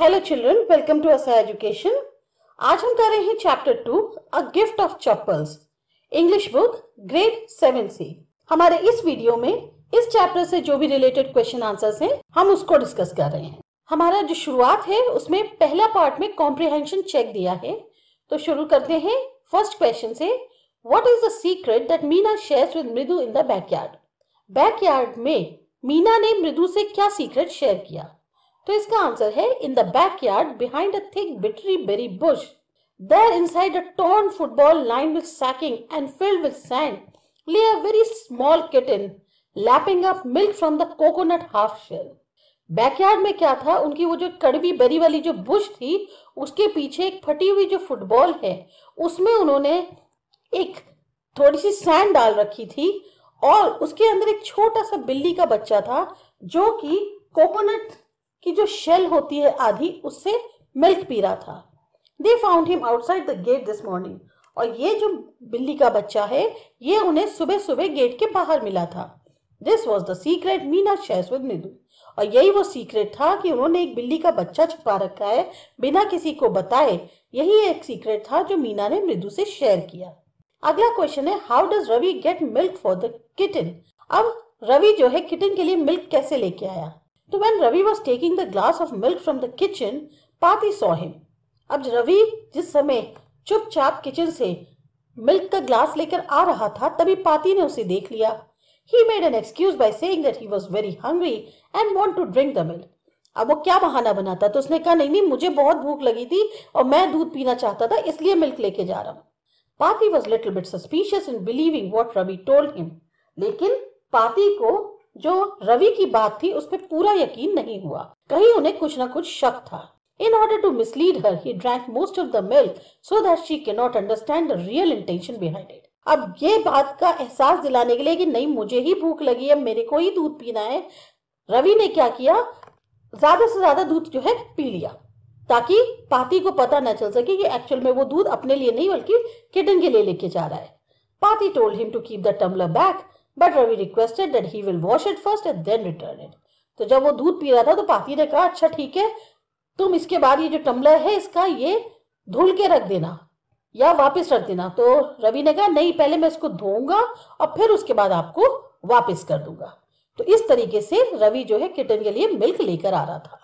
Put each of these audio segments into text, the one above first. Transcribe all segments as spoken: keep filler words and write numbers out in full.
Hello children, welcome to एसा education. आज हम कर रहे हैं chapter two, a gift of chappals, English book, grade seven C. हमारे इस वीडियो में इस चैप्टर से जो भी रिलेटेड क्वेश्चन आंसर्स हैं, हम उसको डिस्कस कर रहे हैं। हमारा जो शुरुआत है उसमें पहला पार्ट में कॉम्प्रिहेंशन चेक दिया है, तो शुरू करते हैं फर्स्ट क्वेश्चन से। What is the secret that Meena shares with Mridu in the backyard? Backyard में मीना ने मृदु से क्या सीक्रेट शेयर किया? तो इसका आंसर है, in the backyard behind a thick bitter berry bush, there inside a torn football line with sacking and filled with sand, lay a very small kitten lapping up milk from the coconut half shell. Backyard में क्या था, उनकी वो जो कड़वी berry वाली जो Bush थी, उसके पीछे एक फटी हुई जो फुटबॉल है, उसमें उन्होंने एक थोड़ी सी सैंड डाल रखी थी और उसके अंदर एक छोटा सा बिल्ली का बच्चा था जो कि कोकोनट कि जो शेल होती है आधी, उससे मिल्क पी रहा था। They found him outside the gate this morning. और ये जो बिल्ली का बच्चा है, ये उन्हें सुबह सुबह गेट के बाहर मिला था। This was the secret Meena shares with Mridu. और यही वो सीक्रेट था कि उन्होंने एक बिल्ली का बच्चा छुपा रखा है बिना किसी को बताए। यही एक सीक्रेट था जो मीना ने मृदु से शेयर किया। अगला क्वेश्चन है, how does Ravi get milk for the kitten? अब रवि जो है किटन के लिए मिल्क कैसे लेके आया? तो when Ravi was taking the glass of milk from the kitchen, Paati saw him. अब रवि जिस समय चुपचाप किचन से मिल्क का ग्लास लेकर आ रहा था, तभी पाती ने उसे देख लिया। He made an excuse by saying that he was very hungry and wanted to drink the milk. अब वो क्या बहाना बनाता, तो उसने कहा, नहीं नहीं मुझे बहुत भूख लगी थी और मैं दूध पीना चाहता था, इसलिए मिल्क लेके जा रहा हूँ। Paati was little bit suspicious in believing what Ravi told him. लेकिन पाती को जो रवि की बात थी उस पर पूरा यकीन नहीं हुआ, कहीं उन्हें कुछ ना कुछ शक था। In order to mislead her, he drank most of the milk so that she cannot understand the real intention behind it. अब ये बात का एहसास दिलाने के लिए कि नहीं मुझे ही भूख लगी है, मेरे को ही दूध पीना है, रवि ने क्या किया, ज्यादा से ज्यादा दूध जो है पी लिया ताकि पाती को पता न चल सके कि एक्चुअल में वो दूध अपने लिए नहीं बल्कि किटन के लिए लेके जा रहा है। Paati told him to keep the tumbler back, but Ravi requested that he will wash it first and then return it. तो जब वो दूध पी रहा था तो पाती ने कहा, अच्छा ठीक है, तुम इसके बाद ये जो टम्बलर है इसका ये धुल के रख देना या वापस रख देना। तो रवि ने कहा, नहीं पहले मैं इसको धोऊंगा और फिर उसके बाद आपको वापस कर दूंगा। तो इस तरीके से रवि जो है किटन के लिए मिल्क लेकर आ रहा था।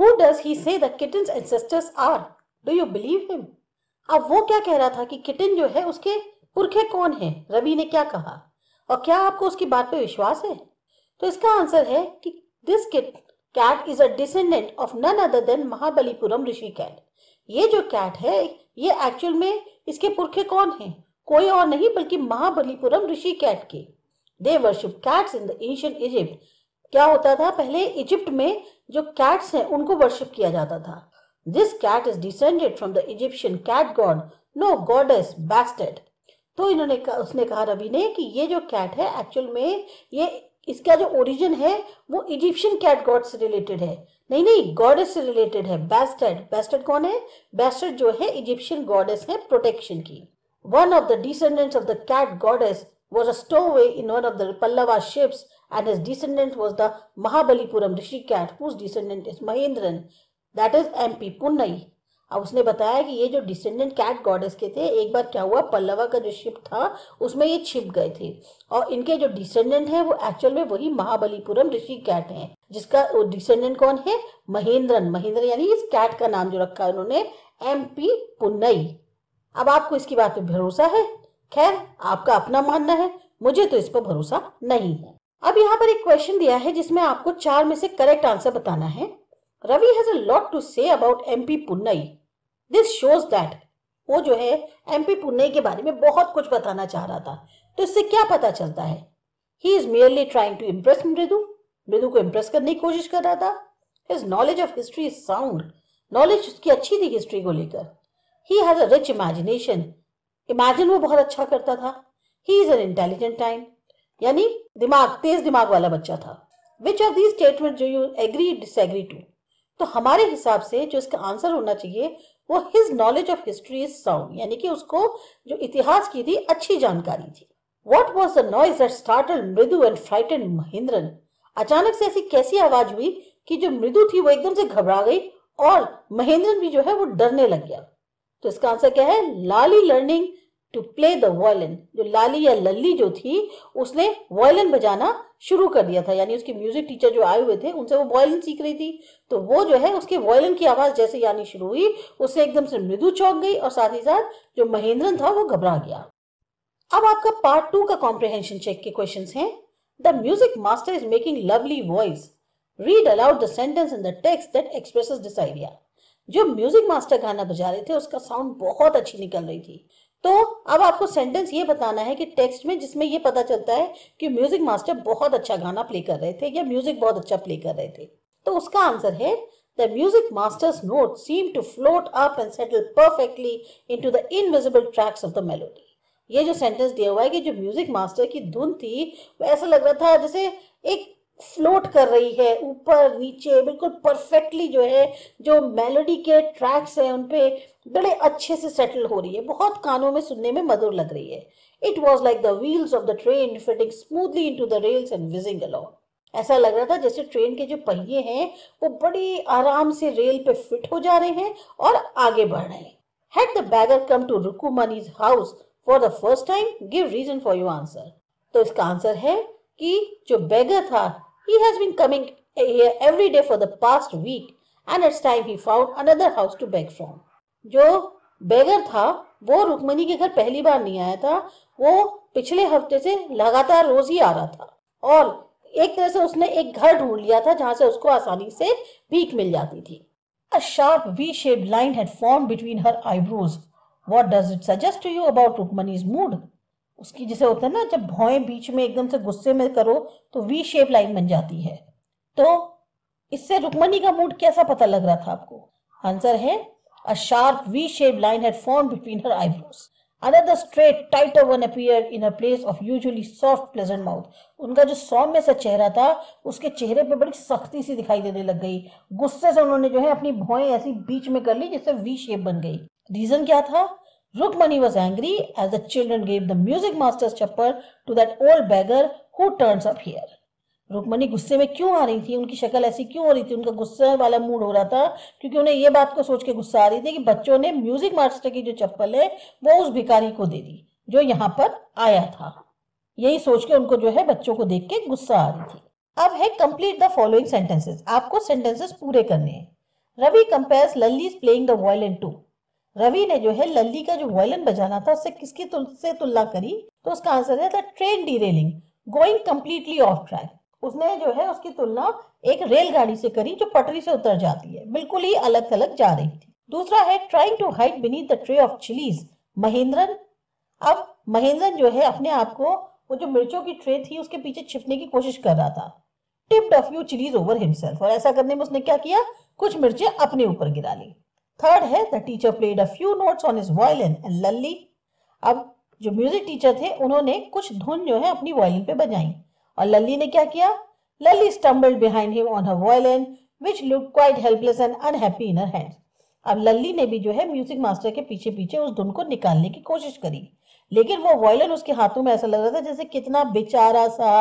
Who does he say the kitten's ancestors are, do you believe him? अब वो क्या कह रहा था कि किटन जो है उसके पुरखे कौन है, रवि ने क्या कहा, और क्या आपको उसकी बात पे विश्वास है? तो इसका आंसर है कि this kit cat is a descendant of none other than Mahabalipuram Rishi cat. ये जो कैट है ये एक्चुअल में इसके पुरखे कौन हैं? कोई और नहीं बल्कि महाबलीपुरम ऋषि कैट के। They worship cats in the ancient Egypt. क्या होता था पहले इजिप्ट में, जो कैट्स हैं उनको वर्शिप किया जाता था। This cat is descended from the Egyptian cat god, no goddess Bastet. तो इन्होंने उसने कहा रवि ने कि ये जो कैट है एक्चुअल में ये इसका जो ओरिजिन है वो इजिप्शियन कैट गॉड से रिलेटेड है, नहीं नहीं गॉडेस से रिलेटेड है। बैस्टेड, बैस्टेड कौन है? बैस्टेड जो है इजिप्शियन गॉडेस है प्रोटेक्शन की। One of the descendants of the cat goddess was a stowaway in one of the Pallava ships and his descendant was the Mahabalipuram Rishi cat, whose descendant is Mahendran, that is M P Punnai. अब उसने बताया कि ये जो descendant cat goddess के थे, एक बार क्या हुआ, पल्लवा का जो शिप था उसमें ये छिप गए थे और इनके जो डिसेंडेंट हैं वो एक्चुअल में वही महाबलीपुरम ऋषि कैट हैं, जिसका डिसेंडेंट कौन है, महेंद्रन। महेंद्र यानी इस कैट का नाम जो रखा है उन्होंने, एम पी पुन्नई। अब आपको इसकी बात पे भरोसा है? खैर आपका अपना मानना है, मुझे तो इस पर भरोसा नहीं है। अब यहाँ पर एक क्वेश्चन दिया है जिसमें आपको चार में से करेक्ट आंसर बताना है। Ravi has a lot to say about M P Punnai, this shows that. वो जो है एम पी पुन्नई के बारे में बहुत कुछ बताना चाह रहा था, तो इससे क्या पता चलता है, he is merely trying to impress Mridu, Mridu को इम्प्रेस करने की कोशिश कर रहा था। His knowledge of history is sound, knowledge उसकी अच्छी थी हिस्ट्री को लेकर। He has a rich imagination, imagine वो बहुत अच्छा करता था। He is an intelligent time, यानी दिमाग तेज दिमाग वाला बच्चा था। विच ऑफ दीज स्टेटमेंट जो यू एग्री डिसएग्री टू? तो हमारे हिसाब से जो इसका आंसर होना चाहिए वो his knowledge of history is sound, यानी कि उसको जो इतिहास की थी अच्छी जानकारी थी। What was the noise that startled Mridu and frightened Mahendran? अचानक से ऐसी कैसी आवाज हुई कि जो मृदु थी वो एकदम से घबरा गई और महेंद्रन भी जो है वो डरने लग गया। तो इसका आंसर क्या है? लाली learning to play the violin. जो लाली या लल्ली जो थी उसने वायलिन बजाना शुरू कर दिया था, यानी उसके म्यूजिक टीचर जो आए हुए थे उनसे वो वायलिन सीख रही थी। तो वो जो है उसके वायलिन की आवाज जैसे यानी शुरू हुई उससे एकदम से मृदु चौंक गई और साथ ही साथ जो महेंद्रन था वो घबरा गया। अब आपका पार्ट टू का कॉम्प्रिहेंशन चेक के क्वेश्चन है। The music master is making lovely voice, read aloud the sentence in the text that expresses this idea. जो म्यूजिक मास्टर गाना बजा रहे थे उसका साउंड बहुत अच्छी निकल रही थी, तो अब आपको सेंटेंस ये बताना है कि टेक्स्ट में जिसमें ये पता चलता है कि म्यूजिक मास्टर बहुत अच्छा गाना प्ले कर रहे थे या म्यूजिक बहुत अच्छा प्ले कर रहे थे। तो उसका आंसर है the music master's note seem to float up and settle perfectly into the invisible tracks of the melody. ये जो सेंटेंस दिया हुआ है कि जो म्यूजिक मास्टर की धुन थी वो ऐसा लग रहा था जैसे एक फ्लोट कर रही है ऊपर नीचे, बिल्कुल परफेक्टली जो है जो मेलोडी के ट्रैक्स हैं उन पे बड़े अच्छे से सेटल हो रही है, बहुत कानों में सुनने में मधुर लग रही है। It was like the wheels of the train fitting smoothly into the rails and whizzing along। ऐसा लग रहा था जैसे ट्रेन के जो पहिए हैं वो बड़ी आराम से रेल पे फिट हो जा रहे हैं और आगे बढ़ रहे हैं। Had the beggar come to Rukmini's house for the first time, give reason for your answer. तो इसका आंसर है कि जो बैगर था, he has been coming here every day for the past week and it's time he found another house to beg from. जो beggar था वो रुक्मणी के घर पहली बार नहीं आया था, वो पिछले हफ्ते से लगातार रोज ही आ रहा था और एक तरह से उसने एक घर ढूंढ लिया था जहां से उसको आसानी से भीख मिल जाती थी। A sharp V-shaped line had formed between her eyebrows. What does it suggest to you about Rukmani's mood? उसकी जैसे होता है ना जब भौएं बीच में एकदम से गुस्से में करो तो वी शेप लाइन बन जाती है, तो इससे रुक्मणी का मूड कैसा पता लग रहा था आपको? आंसर है a sharp V shape line had formed between her eyebrows, another straight tighter one appeared in her place of usually soft pleasant mouth. उनका जो सौम्य सा चेहरा था उसके चेहरे पे बड़ी सख्ती सी दिखाई देने लग गई, गुस्से से उन्होंने जो है अपनी भौएं ऐसी बीच में कर ली जिससे वी शेप बन गई। रीजन क्या था? Rukmani was angry as the children gave the music master's chappal to that old beggar who turns up here. Rukmani गुस्से में क्यों आ रही थी, उनकी शक्ल ऐसी क्यों हो रही थी, उनका गुस्से वाला मूड हो रहा था क्योंकि उन्हें ये बात को सोच के गुस्सा आ रही थी कि बच्चों ने म्यूजिक मास्टर की जो चप्पल है वो उस भिखारी को दे दी जो यहाँ पर आया था। यही सोच के उनको जो है बच्चों को देख के गुस्सा आ रही थी। अब है complete the following sentences, आपको sentences पूरे करने हैं। Ravi compares Lalli's playing the violin to, Ravi ने जो है लल्ली का जो वायलिन बजाना था उससे किसकी तुल से तुलना करी? तो उसका आंसर है the train derailing, going completely off track. उसने जो है उसकी तुलना एक रेलगाड़ी से करी जो पटरी से उतर जाती है, बिल्कुल ही अलग थलग जा रही थी। दूसरा है trying to hide beneath the tray of chillies, Mahendran. अब महेंद्रन जो है अपने आप को वो जो मिर्चों की ट्रे थी उसके पीछे छिपने की कोशिश कर रहा था, tipped a few chillies over himself, और ऐसा करने में उसने क्या किया, कुछ मिर्चें अपने ऊपर गिरा ली। थर्ड है the teacher played a few notes on his violin and Lalli. अब जो म्यूजिक टीचर थे उन्होंने कुछ धुन जो है अपनी वायलिन पे बजाई और लल्ली ने क्या किया, Lalli stumbled behind him on her violin which looked quite helpless and unhappy in her hands. अब लल्ली ने भी जो है म्यूजिक मास्टर के पीछे पीछे उस धुन को निकालने की कोशिश करी, लेकिन वो वायलिन उसके हाथों में ऐसा लग रहा था जैसे कितना बेचारा सा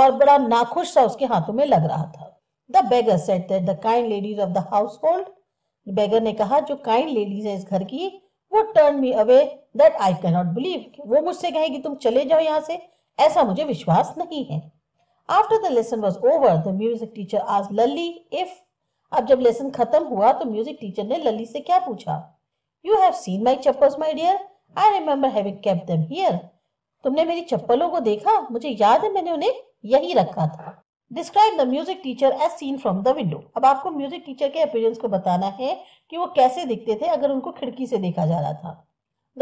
और बड़ा नाखुश सा उसके हाथों में लग रहा था। The beggar said that the kind ladies of the household, beggar ने कहा जो काइंड लेडीज है इस घर की वो turn me away that I cannot believe, वो मुझसे कहे कि तुम चले जाओ यहाँ से, ऐसा मुझे विश्वास नहीं है। After the lesson was over the music teacher asked Lalli if, अब जब लेसन खत्म हुआ तो म्यूजिक टीचर ने लल्ली से क्या पूछा, you have seen my chappals my dear, I remember having kept them here, तुमने मेरी चप्पलों को देखा, मुझे याद है मैंने उन्हें यही रखा था। Describe the music teacher as seen from the window. अब आपको म्यूजिक टीचर के अपीयरेंस को बताना है कि वो कैसे दिखते थे अगर उनको खिड़की से देखा जा रहा था।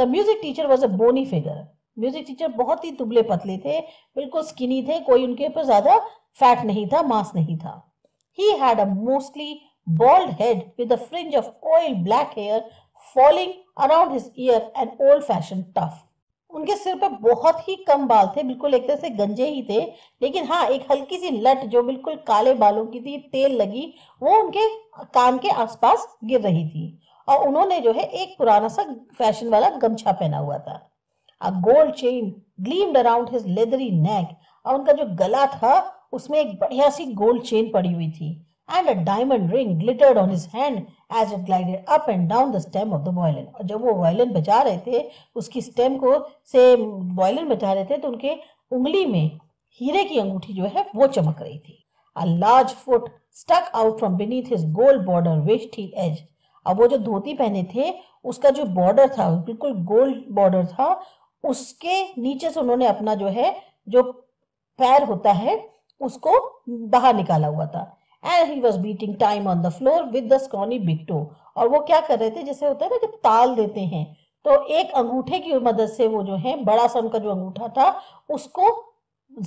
The music teacher was a bony figure. Music teacher बहुत ही दुबले पतले थे, बिल्कुल स्किनी थे, कोई उनके ऊपर ज्यादा फैट नहीं था, मांस नहीं था। He had a mostly bald head with a fringe of oil black hair falling around his ear and old-fashioned tuft. उनके सिर पर बहुत ही कम बाल थे, बिल्कुल एक तरह से गंजे ही थे, लेकिन हाँ एक हल्की सी लट जो बिल्कुल काले बालों की थी, तेल लगी, वो उनके कान के आसपास गिर रही थी और उन्होंने जो है एक पुराना सा फैशन वाला गमछा पहना हुआ था। A gold chain gleamed around his leathery neck, और उनका जो गला था उसमें एक बढ़िया सी गोल्ड चेन पड़ी हुई थी। And a diamond ring glittered on his hand as it glided up and down the stem of the violin. और जब वो वायलिन बजा रहे थे, उसकी स्टेम को से वायलिन बजा रहे थे, तो उनके उंगली में हीरे की अंगूठी जो है वो चमक रही थी। A large foot stuck out from beneath his gold border waist-high edge। अब वो जो धोती पहने थे उसका जो बॉर्डर था बिल्कुल गोल्ड बॉर्डर था, उसके नीचे से उन्होंने अपना जो है जो पैर होता है उसको बाहर निकाला हुआ था। And he was beating time on the floor with the scrawny big toe. और वो क्या कर रहे थे, जैसे होता है ना जब ताल देते हैं तो एक अंगूठे की मदद से वो जो है बड़ा सा उनका जो अंगूठा था उसको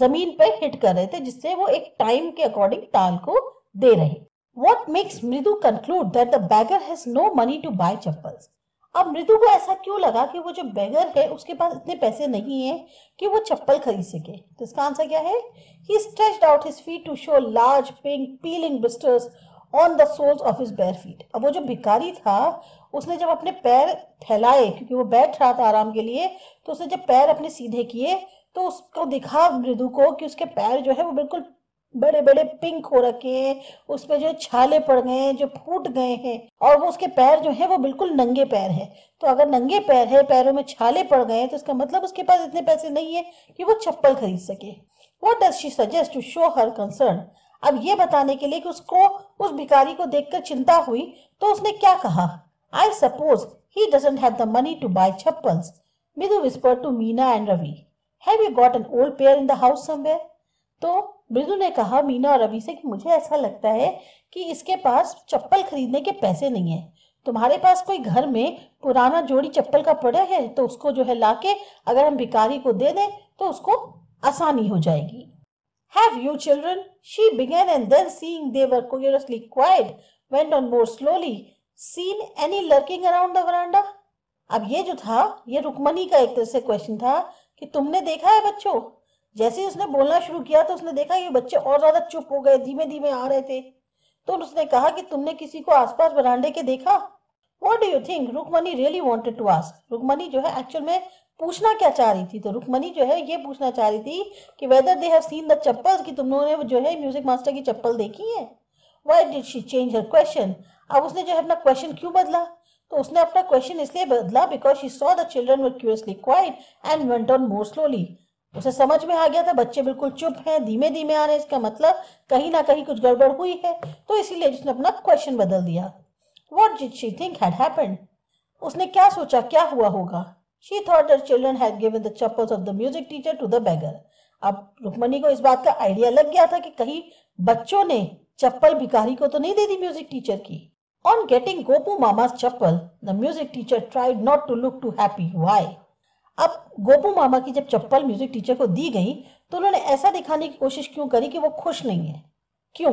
जमीन पे हिट कर रहे थे, जिससे वो एक टाइम के अकॉर्डिंग ताल को दे रहे। What makes मृदु conclude that the beggar has no money to buy chappals? अब मृदु को ऐसा क्यों लगा कि वो जो बेगर है उसके पास इतने पैसे नहीं है कि वो चप्पल खरीद सके? तो इसका आंसर क्या है? He stretched out his feet to show large pink peeling blisters on the soles of his bare feet। अब वो जो भिखारी था उसने जब अपने पैर फैलाए, क्योंकि वो बैठ रहा था आराम के लिए, तो उसने जब पैर अपने सीधे किए तो उसको दिखा मृदु को कि उसके पैर जो है वो बिल्कुल बड़े बड़े पिंक हो रखे हैं, उसमें जो छाले पड़ गए हैं, जो फूट गए हैं, और वो उसके पैर जो है वो बिल्कुल नंगे पैर है। तो अगर नंगे पैर है, पैरों में छाले पड़ गए हैं, तो इसका मतलब उसके पास इतने पैसे नहीं है कि वो चप्पल खरीद सके। What does she suggest to show her concern? अब ये बताने के लिए कि उसको उस भिखारी को देखकर चिंता हुई तो उसने क्या कहा? I suppose he doesn't have the money to buy chappals. Mridu whispered to Meena and Ravi, have you got an old pair in the house somewhere? तो मृदु ने कहा मीना और रवि से कि मुझे ऐसा लगता है कि इसके पास चप्पल खरीदने के पैसे नहीं है। तुम्हारे पास कोई घर में पुराना जोड़ी चप्पल का पड़ा है तो उसको जो है लाके अगर हम भिखारी को दे दें तो उसको आसानी हो जाएगी। Have you children? She began and then seeing they were curiously quiet went on more slowly. Seen any lurking around the veranda? अब ये जो था ये रुक्मणी का एक तरह से क्वेश्चन था कि तुमने देखा है बच्चों? जैसे ही उसने बोलना शुरू किया तो उसने देखा ये बच्चे और ज्यादा चुप हो गए, धीमे धीमे आ रहे थे। तो उसने कहा कि तुमने किसी को आसपास बरामदे के देखा? What do you think? Rukmini really wanted to ask. Rukmini जो है एक्चुअल में पूछना क्या चाह रही थी? तो रुक्मणी जो है ये पूछना चाह रही थी कि whether they have seen the chappals, कि तुम लोगों ने जो है म्यूजिक मास्टर की चप्पल देखी है? Why did she change her question? अब उसने जो है अपना क्वेश्चन क्यों बदला? तो उसने अपना क्वेश्चन इसलिए बदला because she saw the children were curiously quiet and went on more slowly. उसे समझ में आ गया था बच्चे बिल्कुल चुप हैं, धीमे धीमे आ रहे हैं, इसका मतलब कहीं ना कहीं कुछ गड़बड़ हुई है, तो इसीलिए उसने अपना क्वेश्चन बदल दिया। What did she think had happened? उसने क्या सोचा क्या हुआ होगा? She thought that children had given the chappals of the music teacher to the beggar. अब रुक्मणी को इस बात का आइडिया लग गया था कि कहीं बच्चों ने चप्पल भिखारी को तो नहीं दे दी म्यूजिक टीचर की। On getting Gopu Mama's chappal, the music teacher tried not to look too happy. Why? अब गोपू मामा की जब चप्पल म्यूजिक टीचर को दी गई तो उन्होंने ऐसा दिखाने की कोशिश क्यों करी कि वो खुश नहीं है, क्यों?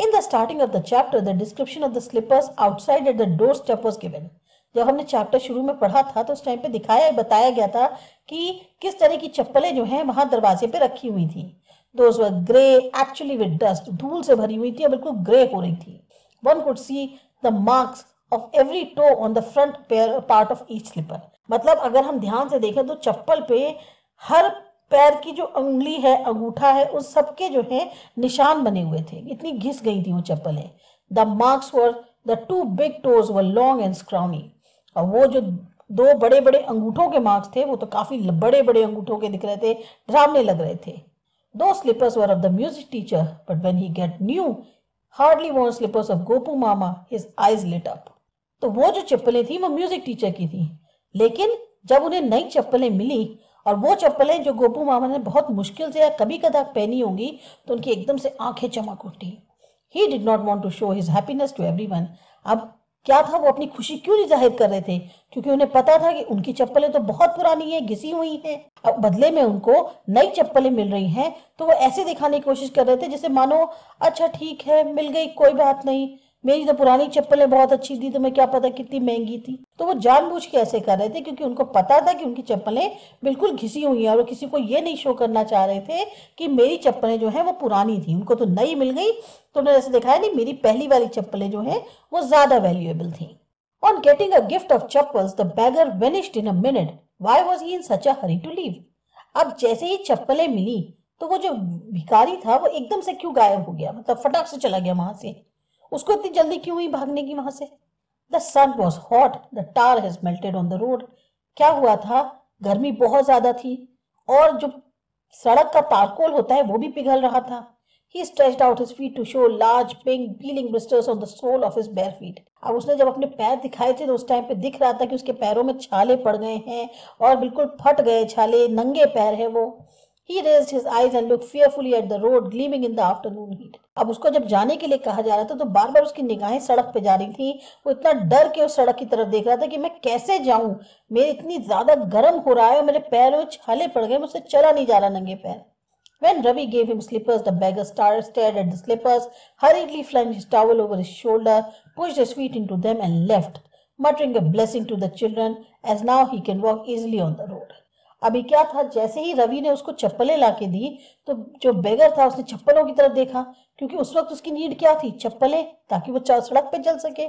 In the starting of the chapter the description of the slippers outside at the door step was given. जब हमने चैप्टर शुरू में पढ़ा था तो उस टाइम पे दिखाया बताया गया था कि किस तरह की चप्पलें जो हैं वहां दरवाजे पे रखी हुई थी। Those were grey actually with dust, धूल से भरी हुई थी और बिल्कुल ग्रे हो रही थी। One could see the marks of every toe on the front pair part of each slipper. मतलब अगर हम ध्यान से देखें तो चप्पल पे हर पैर की जो उंगली है, अंगूठा है, उस सबके जो है निशान बने हुए थे, इतनी घिस गई थी वो चप्पलें। The marks were the two big toes were long and scrawny. और वो जो दो बड़े बड़े अंगूठों के मार्क्स थे वो तो काफी बड़े बड़े अंगूठों के दिख रहे थे, डरावने लग रहे थे। दो slippers were of the music teacher but when he get new hardly one slippers of Gopu Mama his eyes lit up. तो वो जो चप्पलें थी वो म्यूजिक टीचर की थी, लेकिन जब उन्हें नई चप्पलें मिली और वो चप्पलें जो गोपू मामा ने बहुत मुश्किल से या कभी कदा पहनी होंगी तो उनकी एकदम से आंखें चमक उठी। He did not want to show his happiness to everyone. अब क्या था, वो अपनी खुशी क्यों नहीं जाहिर कर रहे थे? क्योंकि उन्हें पता था कि उनकी चप्पलें तो बहुत पुरानी है, घिसी हुई हैं, अब बदले में उनको नई चप्पलें मिल रही हैं, तो वो ऐसे दिखाने की कोशिश कर रहे थे जैसे मानो अच्छा ठीक है मिल गई, कोई बात नहीं, मेरी तो पुरानी चप्पलें बहुत अच्छी थी, तुम्हें क्या पता कितनी महंगी थी। तो वो जानबूझ के ऐसे कर रहे थे क्योंकि उनको पता था कि उनकी चप्पलें बिल्कुल घिसी हुई हैं और वो किसी को ये नहीं शो करना चाह रहे थे कि मेरी चप्पलें जो हैं वो पुरानी थी, उनको तो नई मिल गई। तो उन्होंने ऐसे दिखाया नहीं, मेरी पहली वाली चप्पलें जो हैं वो ज्यादा वैल्यूएबल थी। On getting a gift of chappals the beggar vanished in a minute. Why was he in such a hurry to leave? अब जैसे ही चप्पलें मिली तो वो जो भिखारी था वो एकदम से क्यों गायब हो गया, मतलब फटाक से चला गया वहां से, उसको इतनी जल्दी क्यों हुई भागने की वहां से? The sun was hot, the tar has melted on the road. क्या हुआ था? गर्मी बहुत ज्यादा थी और जो सड़क का तारकोल होता है वो भी पिघल रहा था. He stretched out his feet to show large pink peeling blisters on the sole of his bare feet. अब उसने जब अपने पैर दिखाए थे तो उस टाइम पे दिख रहा था कि उसके पैरों में छाले पड़ गए हैं और बिल्कुल फट गए छाले, नंगे पैर है वो. He raised his eyes and looked fearfully at the road gleaming in the afternoon heat. अब उसको जब जाने के लिए कहा जा रहा था तो बार बार उसकी निगाहें सड़क पे जा रही थी. वो इतना डर के उस सड़क की तरफ देख रहा था कि मैं कैसे जाऊं, मेरे इतनी ज्यादा गर्म हो रहा है और मेरे पैर में छाले पड़ गए, मुझसे चला नहीं जा रहा नंगे पैर. When Ravi gave him slippers, the beggar stared at the slippers, hurriedly flung his towel over his shoulder, pushed his feet into them and left, muttering a blessing to the children as now he can walk easily on the road. अभी क्या था, जैसे ही रवि ने उसको चप्पलें लाके दी तो जो बेगर था उसने चप्पलों की तरफ देखा क्योंकि उस वक्त उसकी नीड क्या थी, चप्पलें, ताकि वो सड़क पे चल सके.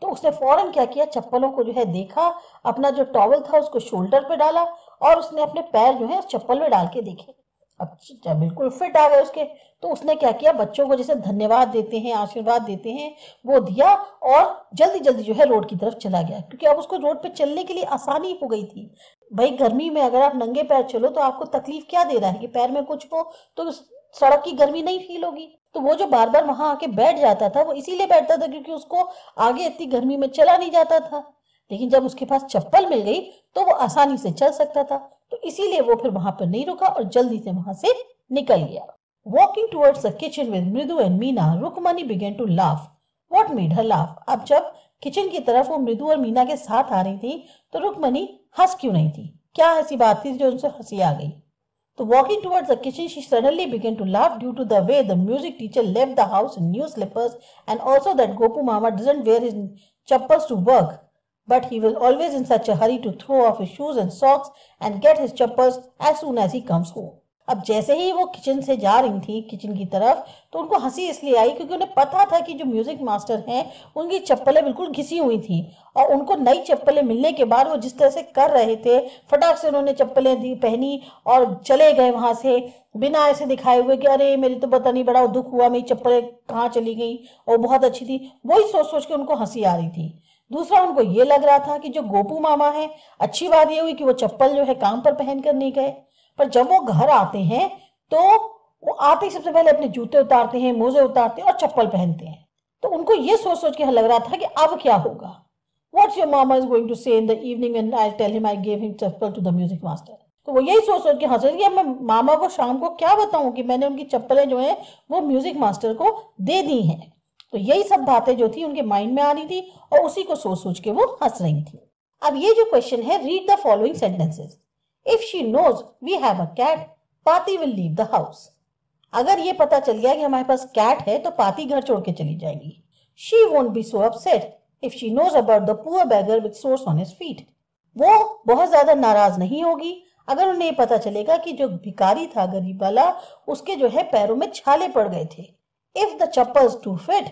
तो उसने फौरन क्या किया, चप्पलों को जो है देखा, अपना जो टॉवल था उसको शोल्डर पे डाला और उसने अपने पैर जो है उस चप्पल में डाल के देखे. अब बिल्कुल फिट आ गए उसके. तो उसने क्या किया, बच्चों को जैसे धन्यवाद देते हैं, आशीर्वाद देते हैं, वो दिया और जल्दी जल्दी जो है रोड की तरफ चला गया क्योंकि अब उसको रोड पे चलने के लिए आसानी हो गई थी. भाई गर्मी में अगर आप नंगे पैर चलो तो आपको तकलीफ क्या दे रहा है कि पैर में कुछ हो तो सड़क की गर्मी नहीं फील होगी. तो वो जो बार बार वहां आके बैठ जाता था वो इसीलिए बैठता था क्योंकि उसको आगे इतनी गर्मी में चला नहीं जाता था, लेकिन जब उसके पास चप्पल मिल गई तो वो आसानी से चल सकता था. तो इसीलिए वो फिर वहां पर नहीं रुका और जल्दी से वहां से निकल गया. Walking towards the kitchen with Mridu and Meena, Rukmini began to laugh. What made her laugh? अब जब किचन की तरफ वो मृदु और मीना के साथ आ रही थी तो रुक्मणी हंस क्यों नहीं थी, क्या ऐसी बात थी जो उनसे हंसी आ गई? तो walking towards the kitchen she suddenly began to laugh due to the way the music teacher left the house in new slippers and also that Gopu Mama doesn't wear his chappals to work. But he was always in such a hurry to throw off his shoes and socks and get his chappals as soon as he comes home. अब जैसे ही वो kitchen से जा रही थी kitchen की तरफ तो उनको हंसी इसलिए आई क्योंकि उन्हें पता था कि जो म्यूजिक मास्टर हैं उनकी चप्पलें बिल्कुल घिसी हुई थी और उनको नई चप्पलें मिलने के बाद वो जिस तरह से कर रहे थे, फटाक से उन्होंने चप्पलें दी, पहनी और चले गए वहां से बिना ऐसे दिखाए हुए कि अरे मेरी तो पता नहीं बड़ा दुख हुआ, मेरी चप्पलें कहाँ चली गई और बहुत अच्छी थी. वही सोच सोच के उनको हंसी आ रही थी. दूसरा, उनको ये लग रहा था कि जो गोपू मामा है, अच्छी बात ये हुई कि वो चप्पल जो है काम पर पहन कर नहीं गए, पर जब वो घर आते हैं तो वो आते ही सबसे पहले अपने जूते उतारते हैं, मोजे उतारते हैं और चप्पल पहनते हैं. तो उनको ये सोच सोच के लग रहा था कि अब क्या होगा. What's your Mama is going to say in the evening when I tell him I give him chappal to the music master. तो वो यही सोच सोच के हंस रही है, मैं मामा को शाम को क्या बताऊं कि मैंने उनकी चप्पलें जो है वो म्यूजिक मास्टर को दे दी हैं. तो यही सब बातें जो थी उनके माइंड में आ रही थी और उसी को सोच सोच के वो हंस रही थी. अब ये जो क्वेश्चन है, read the following sentences. If she knows we have a cat, Paati will leave the house. अगर ये पता चल गया कि हमारे पास कैट है तो पाती घर छोड़ के चली जाएगी. She won't be so upset if she knows about the poor beggar with sores on his feet. वो बहुत ज्यादा नाराज नहीं होगी अगर उन्हें पता चलेगा कि जो भिखारी था, गरीब वाला, उसके जो है पैरों में छाले पड़ गए थे. If the chappals do fit,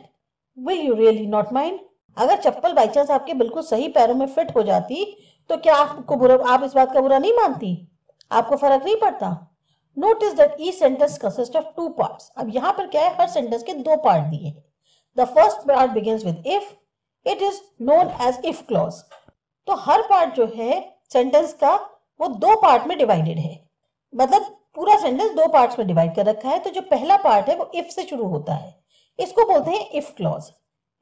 will you really not mind? अगर चप्पल बाई चांस आपके बिल्कुल सही पैरों में फिट हो जाती तो क्या आपको बुरा, आप इस बात का बुरा नहीं मानती, आपको फर्क नहीं पड़ता. Notice that each sentence consists of two parts. अब यहाँ पर क्या है, हर सेंटेंस के दो पार्ट दिए हैं. The first part begins with if. It is known as if clause. तो हर पार्ट जो है सेंटेंस का वो दो पार्ट में डिवाइडेड है, मतलब पूरा सेंटेंस दो पार्ट्स में डिवाइड कर रखा है. तो जो पहला पार्ट है वो इफ से शुरू होता है, इसको बोलते हैं if clause.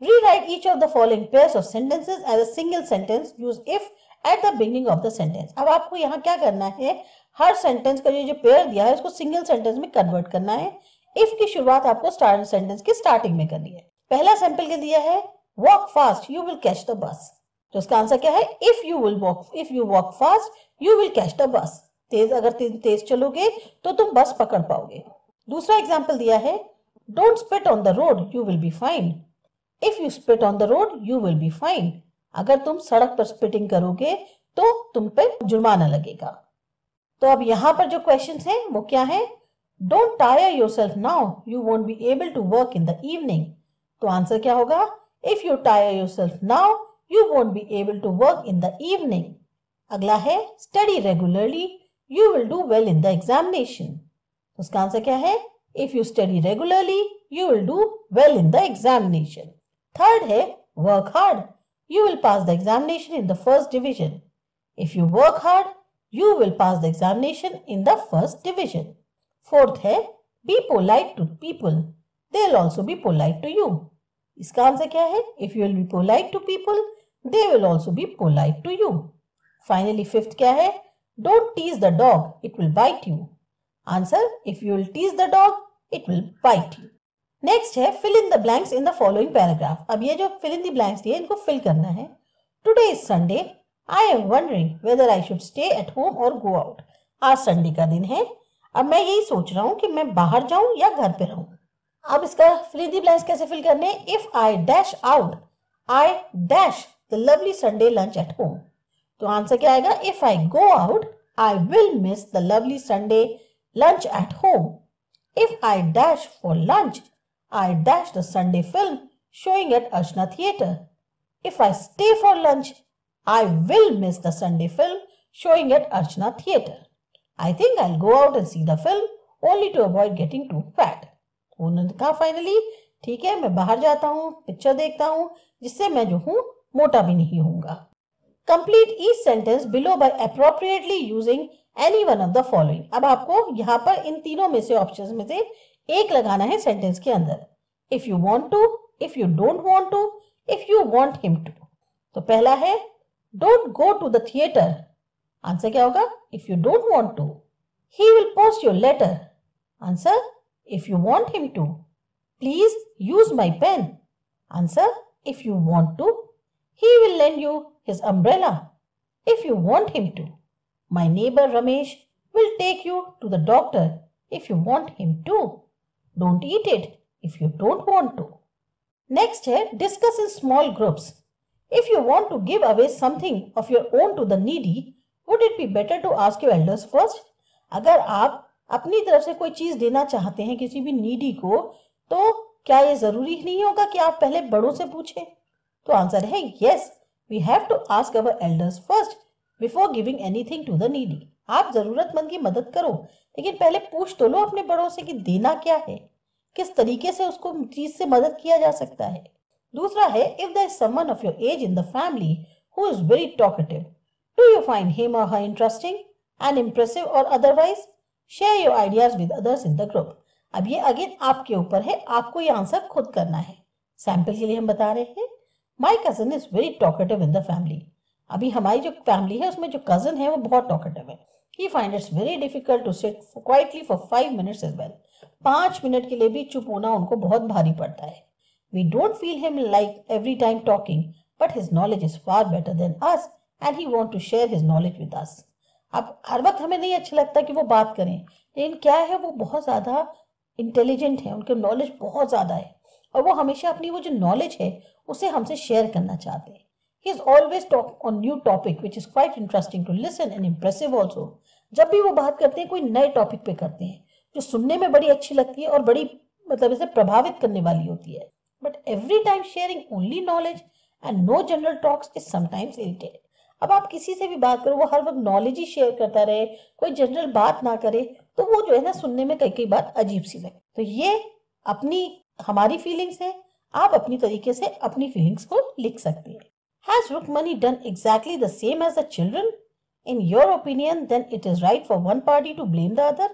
Rewrite each of the following pairs of sentences as a single sentence, use if at the beginning of the sentence. अब आपको यहाँ क्या करना है, हर सेंटेंस का ये जो पेयर दिया है उसको सिंगल सेंटेंस में कन्वर्ट करना है. इफ की शुरुआत आपको स्टार्ट सेंटेंस के स्टार्टिंग में करनी है. पहला सैंपल के दिया है, walk fast you will catch the bus. तो इसका आंसर क्या है, if you will walk, if you walk fast you will catch the bus. तेज, अगर तेज तेज चलोगे तो तुम बस पकड़ पाओगे. दूसरा एग्जाम्पल दिया है, don't spit on the road you will be fine. If you spit on the road you will be fine. अगर तुम सड़क पर स्पिटिंग करोगे तो तुम पे जुर्माना लगेगा. तो अब यहाँ पर जो क्वेश्चंस हैं वो क्या है, don't tire yourself now you won't be able to work in the evening. तो आंसर क्या होगा, if you tire yourself now you won't be able to work in the evening. अगला है, study regularly You will do well in the examination. उसका answer क्या है, If you study regularly, you will do well in the examination. Third है, work hard. you will pass the examination in the first division. If you work hard, you will pass the examination in the first division. Fourth है, be polite to people. They'll also be polite to you. इसका answer क्या है? If you will be polite to people, they will also be polite to you. Finally, fifth क्या है? Don't tease the dog, it will bite you. Answer, if you will tease the dog, it will bite you. Next है, fill in the blanks in the following paragraph. अब ये जो fill in the blanks दिए, इनको fill करना है. Today is Sunday. I am wondering whether I should stay at home or go out. आज Sunday का दिन है. अब मैं यही सोच रहा हूँ कि मैं बाहर जाऊँ या घर पे रहूँ. अब इसका fill in the blanks कैसे fill करने हैं? If I dash out, I dash the lovely Sunday lunch at home. तो आंसर क्या आएगा? If I go out, I will miss the lovely Sunday lunch at home. If I dash for lunch, I dash the Sunday film showing at Archana Theatre. If I stay for lunch, I will miss the Sunday film showing at Archana Theatre. I think I'll go out and see the film only to avoid getting too fat. उन्होंने कहा finally, ठीक है मैं बाहर जाता हूँ, picture देखता हूँ, जिससे मैं जो हूँ मोटा भी नहीं होऊंगा. Complete each sentence below by appropriately using any one of the following. अब आपको यहाँ पर इन तीनों में से ऑप्शंस में से एक लगाना है सेंटेंस के अंदर. If you want to, if you don't want to, if you want him to. तो पहला है don't go to the theatre. Answer क्या होगा? If you don't want to. He will post your letter. Answer, if you want him to. Please use my pen. Answer, if you want to. He will lend you his umbrella. If you want him to. My neighbour Ramesh will take you to the doctor. If you want him to. Don't eat it if you don't want to. Next है, discuss in small groups. If you want to give away something of your own to the needy, would it be better to ask your elders first? अगर आप अपनी तरफ से कोई चीज देना चाहते हैं किसी भी needy को, तो क्या ये जरूरी नहीं होगा कि आप पहले बड़ों से पूछें? तो आंसर है yes. We have to ask our elders first before giving anything to the needy. आप जरूरतमंद की मदद करो, लेकिन पहले पूछ तो लो अपने बड़ों से कि देना क्या है, किस तरीके से उसको चीज से मदद किया जा सकता है. दूसरा है, if there is someone of your age in the family who is very talkative, do you find him or her interesting and impressive or otherwise, share your ideas with others in the group. अब ये again आपके ऊपर है, आपको ये answer खुद करना है. सैंपल के लिए हम बता रहे हैं, my cousin is very talkative in the family. अभी हमारी जो फैमिली है उसमें जो कजन है वो बहुत टॉकेटिव है. He find it's very difficult to sit quietly for five minutes as well. पाँच मिनट के लिए भी चुप होना उनको बहुत भारी पड़ता है. We don't feel him like every time talking, but his knowledge is far better than us, and he want to share his knowledge with us. अब हर वक्त हमें नहीं अच्छा लगता कि वो बात करें, लेकिन क्या है वो बहुत ज़्यादा इंटेलिजेंट है, उनके नॉलेज बहुत ज़्यादा है, और वो हमेशा अपनी वो जो नॉलेज है उसे हमसे शेयर करना चाहते हैं. He is always talk on new topic which is quite interesting to listen and impressive also. जब भी वो बात करते हैं कोई नए टॉपिक पे करते हैं जो सुनने में बड़ी अच्छी लगती है और बड़ी मतलब इसे प्रभावित करने वाली होती है. But every time sharing only knowledge and no general talks is sometimes irritating. अब आप किसी से भी बात करो वो हर वक्त नॉलेज ही शेयर करता रहे, कोई जनरल बात ना करे, तो वो जो है ना सुनने में कई कई बात अजीब सी लगे. तो ये अपनी हमारी फीलिंग्स है, आप अपनी तरीके से अपनी फीलिंग्स को लिख सकते हैं. Has Rukmani done exactly the same as the children? In your opinion, then it is right for one party to blame the other.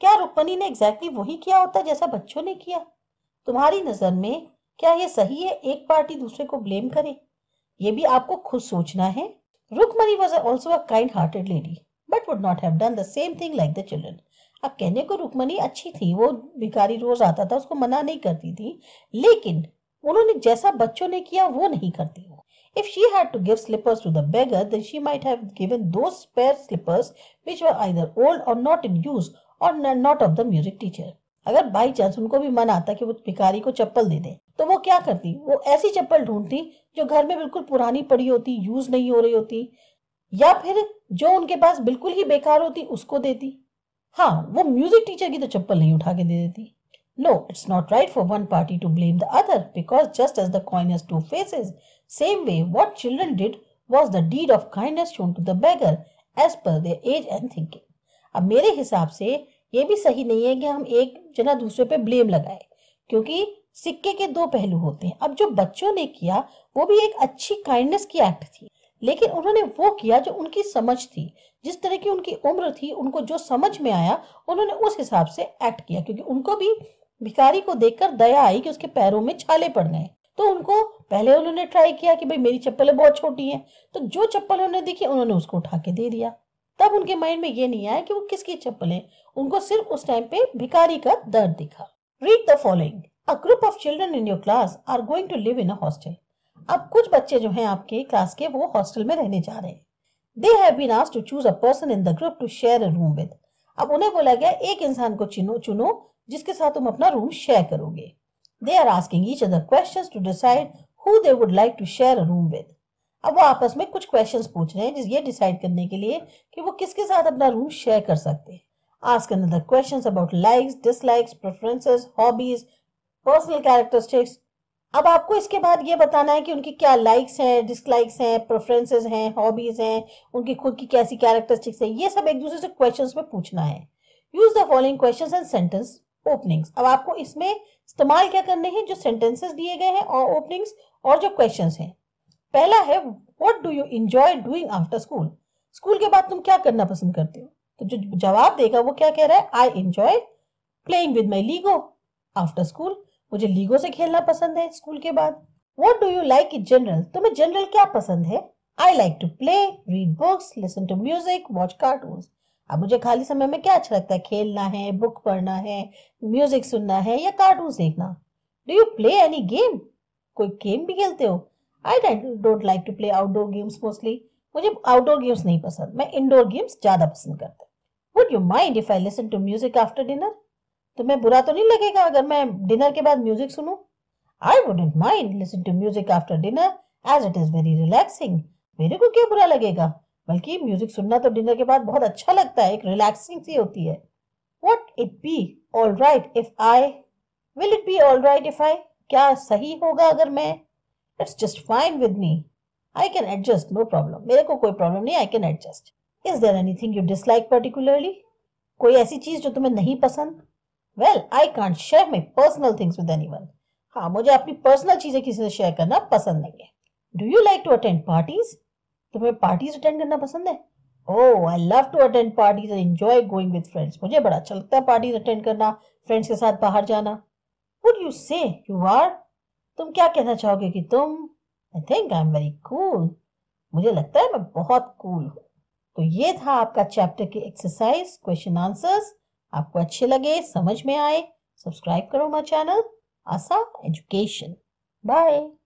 क्या रुक्मणी ने एग्जैक्टली exactly वही किया होता जैसा बच्चों ने किया? तुम्हारी नजर में क्या यह सही है एक पार्टी दूसरे को ब्लेम करे? ये भी आपको खुद सोचना है. Rukmini was also a kind-hearted lady, but would not have done the same thing like the children. अब कहने को रुक्मणी अच्छी थी, वो भिखारी रोज आता था उसको मना नहीं करती थी, लेकिन उन्होंने जैसा बच्चों ने किया वो नहीं करती. If she had to give slippers to the beggar, then she might have given those spare slippers which were either old or not in use or not of the music teacher. अगर by chance उनको भी मन आता कि वो भिखारी को चप्पल दे दे, तो वो क्या करती? वो ऐसी चप्पल ढूंढती जो घर में बिल्कुल पुरानी पड़ी होती, यूज नहीं हो रही होती, या फिर जो उनके पास बिल्कुल ही बेकार होती उसको देती. हाँ, वो म्यूजिक टीचर की तो चप्पल नहीं उठा के दे देती. No, it's not right for one party to blame the other, because just as the coin has two faces, same way what children did was the deed of kindness shown to the beggar as per their age and thinking. अब मेरे हिसाब से ये भी सही नहीं है कि हम एक जना दूसरे पे ब्लेम लगाएं, क्योंकि सिक्के के दो पहलू होते हैं। अब जो बच्चों ने किया वो भी एक अच्छी काइंडनेस की एक्ट थी, लेकिन उन्होंने वो किया जो उनकी समझ थी, जिस तरह की उनकी उम्र थी, उनको जो समझ में आया उन्होंने उस हिसाब से एक्ट किया, क्योंकि उनको भी भिखारी को देखकर दया आई कि उसके पैरों में छाले पड़ गए। तो उनको पहले उन्होंने ट्राई किया कि भाई मेरी चप्पलें बहुत छोटी हैं, तो जो चप्पल उन्होंने देखी उन्होंने उसको उठा के दे दिया। तब उनके माइंड में ये नहीं आया कि वो किसकी चप्पल है, उनको सिर्फ उस टाइम पे भिखारी का दर्द दिखा। Read the following. A group of children in your class are going to live in a hostel. अब कुछ बच्चे जो हैं आपके क्लास के वो हॉस्टल में रहने जा रहे हैं। They have been asked to choose a person in the group to share a room with. अब उन्हें बोला गया एक इंसान को चुनो चुनो जिसके साथ तुम अपना रूम शेयर करोगे। They are asking each other questions to decide who they would like to share a room with. अब वो आपस में कुछ क्वेश्चंस पूछ रहे हैं जिस ये डिसाइड करने के लिए कि वो किसके साथ अपना रूम शेयर कर सकते हैं। Ask another questions about likes, dislikes, preferences, hobbies, personal characteristics. अब आपको इसके बाद ये बताना है कि उनकी क्या लाइक्स हैं, डिसलाइक्स हैं, प्रेफरेंसेस हैं, हॉबीज़ हैं, उनकी खुद की कैसी कैरेक्टरिस्टिक्स हैं, ये सब एक दूसरे से क्वेश्चंस में पूछना है। Use the following questions and sentence openings. अब आपको इसमें इस्तेमाल क्या करने हैं, जो सेंटेंसेस दिए गए हैं और ओपनिंग्स और जो क्वेश्चंस हैं। पहला है what do you enjoy doing after school. School के बाद तुम क्या करना पसंद करते हो? तो जो जवाब देगा वो क्या कह रहा है, I enjoy playing with my Lego after school. मुझे लीगो से खेलना पसंद है स्कूल के बाद। What do you like in general? तुम्हें जनरल क्या पसंद है? I like to play, read books, listen to music, watch cartoons. अब मुझे खाली समय में क्या अच्छा लगता है? खेलना है, बुक पढ़ना है, म्यूजिक सुनना है या कार्टून देखना। Do you play any game? कोई गेम भी खेलते हो? I don't like to play outdoor games mostly. मुझे आउटडोर गेम्स नहीं पसंद, मैं इंडोर गेम्स ज्यादा पसंद करता हूँ। Would you mind if I listen to music after dinner? तुम्हें बुरा तो नहीं लगेगा अगर मैं डिनर के बाद म्यूजिक सुनूं? I wouldn't mind listen to music after dinner as it is very relaxing. मेरे को क्या बुरा लगेगा, बल्कि म्यूजिक सुनना तो डिनर के बाद बहुत अच्छा लगता है, एक रिलैक्सिंग सी होती है। What it be all right if I? Will it be all right if I? क्या सही होगा अगर मैं? It's just fine with me. I can adjust, no problem. मेरे को कोई प्रॉब्लम नहीं, I can adjust. Is there anything you dislike particularly? कोई ऐसी चीज जो तुम्हें नहीं पसंद? Well, I can't share my personal things with anyone. हाँ, मुझे अपनी पर्सनल चीजें किसी से शेयर करना पसंद नहीं है। Do you like to attend parties? तुम्हें पार्टीज अटेंड करना पसंद है? Oh, I love to attend parties and enjoy going with friends. मुझे बड़ा अच्छा लगता है पार्टीज अटेंड करना, फ्रेंड्स के साथ बाहर जाना। Would you say you are? तुम क्या कहना चाहोगे कि तुम? I think I'm very cool. मुझे लगता है मैं बहुत cool हूँ। तो ये था आपका चैप्टर की एक्सरसाइज क्वेश्चन आंसर्स। आपको अच्छे लगे, समझ में आए, सब्सक्राइब करो हमारा चैनल आसा एजुकेशन। बाय।